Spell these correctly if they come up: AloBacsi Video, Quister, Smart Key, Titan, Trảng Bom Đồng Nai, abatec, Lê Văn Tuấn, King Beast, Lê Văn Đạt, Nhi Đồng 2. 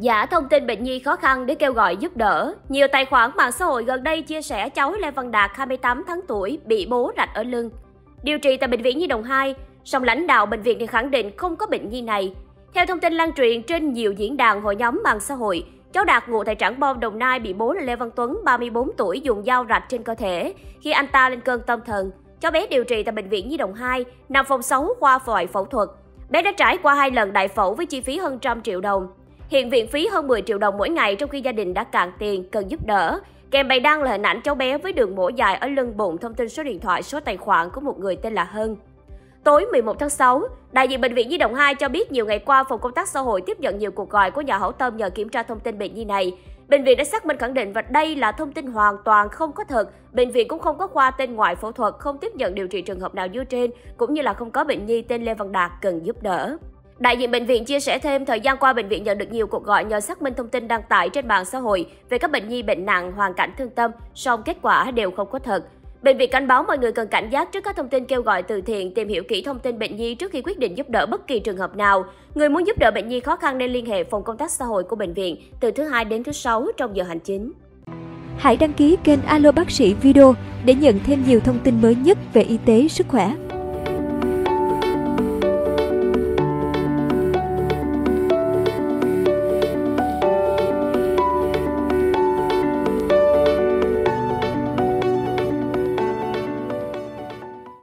Giả thông tin bệnh nhi khó khăn để kêu gọi giúp đỡ. Nhiều tài khoản mạng xã hội gần đây chia sẻ cháu Lê Văn Đạt 28 tháng tuổi bị bố rạch ở lưng, điều trị tại Bệnh viện Nhi Đồng 2, song lãnh đạo bệnh viện thì khẳng định không có bệnh nhi này. Theo thông tin lan truyền trên nhiều diễn đàn hội nhóm mạng xã hội, cháu Đạt ngụ tại Trảng Bom Đồng Nai bị bố là Lê Văn Tuấn 34 tuổi dùng dao rạch trên cơ thể khi anh ta lên cơn tâm thần. Cháu bé điều trị tại Bệnh viện Nhi Đồng 2, nằm phòng 6 khoa phẫu thuật. Bé đã trải qua 2 lần đại phẫu với chi phí hơn 100 triệu đồng. Hiện viện phí hơn 10 triệu đồng mỗi ngày trong khi gia đình đã cạn tiền, cần giúp đỡ. Kèm bài đăng là hình ảnh cháu bé với đường mổ dài ở lưng bụng, thông tin số điện thoại, số tài khoản của một người tên là Hân. Tối 11 tháng 6, đại diện Bệnh viện Nhi Đồng 2 cho biết nhiều ngày qua, phòng công tác xã hội tiếp nhận nhiều cuộc gọi của nhà hảo tâm nhờ kiểm tra thông tin bệnh nhi này. Bệnh viện đã xác minh khẳng định và đây là thông tin hoàn toàn không có thật. Bệnh viện cũng không có khoa tên ngoại phẫu thuật, không tiếp nhận điều trị trường hợp nào dưới trên, cũng như là không có bệnh nhi tên Lê Văn Đạt cần giúp đỡ. Đại diện bệnh viện chia sẻ thêm, thời gian qua bệnh viện nhận được nhiều cuộc gọi nhờ xác minh thông tin đăng tải trên mạng xã hội về các bệnh nhi bệnh nặng, hoàn cảnh thương tâm, song kết quả đều không có thật. Bệnh viện cảnh báo mọi người cần cảnh giác trước các thông tin kêu gọi từ thiện, tìm hiểu kỹ thông tin bệnh nhi trước khi quyết định giúp đỡ bất kỳ trường hợp nào. Người muốn giúp đỡ bệnh nhi khó khăn nên liên hệ phòng công tác xã hội của bệnh viện từ thứ Hai đến thứ Sáu trong giờ hành chính. Hãy đăng ký kênh Alo Bác sĩ Video để nhận thêm nhiều thông tin mới nhất về y tế, sức khỏe.